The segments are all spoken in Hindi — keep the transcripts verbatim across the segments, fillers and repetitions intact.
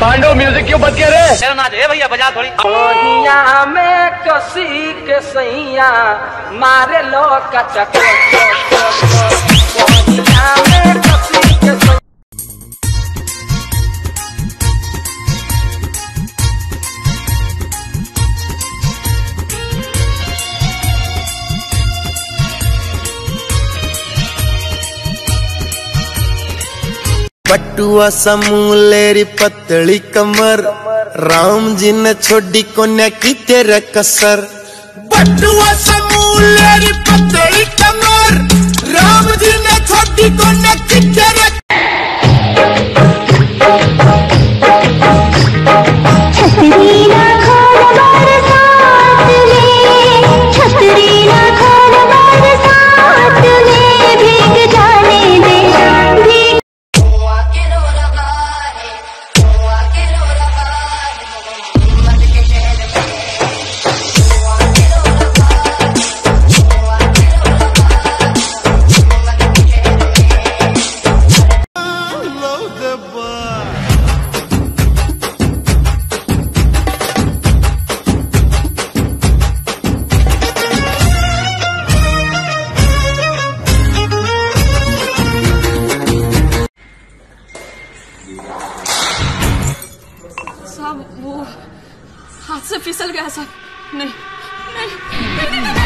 पांडव म्यूजिक क्यों बंद कर रहे? मेरा नाच है भैया, बजा थोड़ी। कोनिया में कसी के सैया मारे लो कचक। पटुआ समूलेरी पतली कमर, राम जी ने छोड़ी कोन्या की तेरा कसर। पटुआ समूलेरी पतली कमर, राम जी ने छोड़ी कोन्या की तेरा। साहब वो हाथ से फिसल गया साहब। नहीं नहीं, नहीं, नहीं।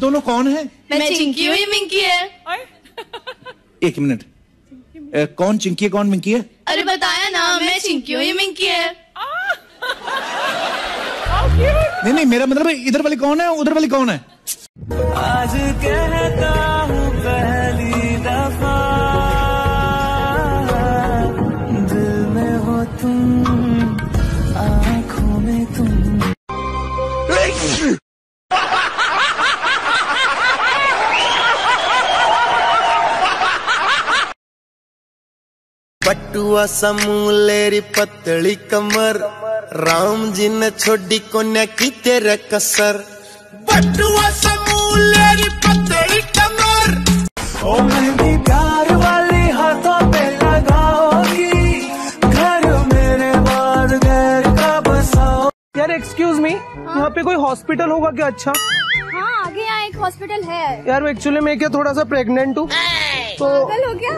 दोनों कौन है? मैं चिंकी हूँ, ये मिंकी है। और एक मिनट, कौन चिंकी है कौन मिंकी है? अरे बताया ना, मैं चिंकी हूँ ये मिंकी है। नहीं नहीं, मेरा मतलब इधर वाली कौन है उधर वाली कौन है? आज कहता हूँ पहली दफा दिल में हो तुम, आँखों में तुम। पटुआ समूलेरी पतली कमर, राम जी ने छोड़ी कोन्या की तेरा कसर। पटुआ समूलेरी पतली कमर, ओ मेरी प्यार वाली हाथों पे लगाओगी घर मेरे बाद घर का बसाओ। यार एक्सक्यूज मी, यहाँ पे कोई हॉस्पिटल होगा क्या? अच्छा हाँ, आगे यहाँ एक हॉस्पिटल है। यार एक्चुअली मैं क्या थोड़ा सा प्रेग्नेंट हूँ तो हो गया।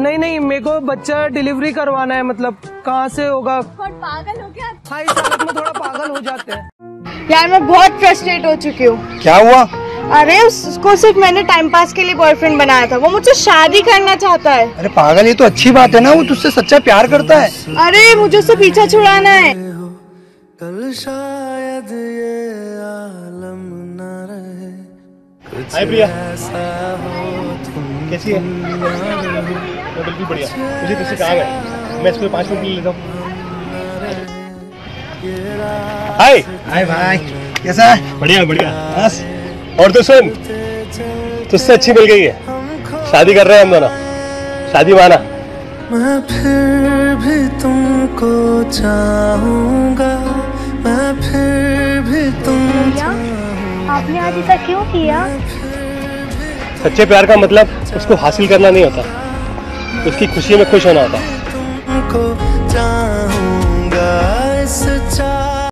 नहीं नहीं, मेरे को बच्चा डिलीवरी करवाना है। मतलब कहाँ से होगा? पागल हो गया। हाँ, इस हालत में थोड़ा पागल हो जाते हैं। यार मैं बहुत फ्रस्ट्रेट हो चुकी हूँ। क्या हुआ? अरे उसको सिर्फ मैंने टाइम पास के लिए बॉयफ्रेंड बनाया था, वो मुझसे शादी करना चाहता है। अरे पागल, ये तो अच्छी बात है ना, वो तुझसे सच्चा प्यार करता है। अरे मुझे उससे पीछा छुड़ाना है। कल शायद ये आलम ना रहे, कैसी है? बिल्कुल बढ़िया। मुझे तुझसे कहा गया, मैं इसको पाँच मिनट ले लेता हूँ। हाय हाय भाई, कैसा है? बढ़िया बढ़िया। बस और तो सुन, तुझसे अच्छी मिल गई है, शादी कर रहे हैं हम दोनों। शादी माना? मैं फिर भी तुमको चाहूँगा, मैं फिर भी तुम। आपने आज ऐसा क्यों किया? सच्चे प्यार का मतलब उसको हासिल करना नहीं होता, उसकी खुशी में खुश होना होता है।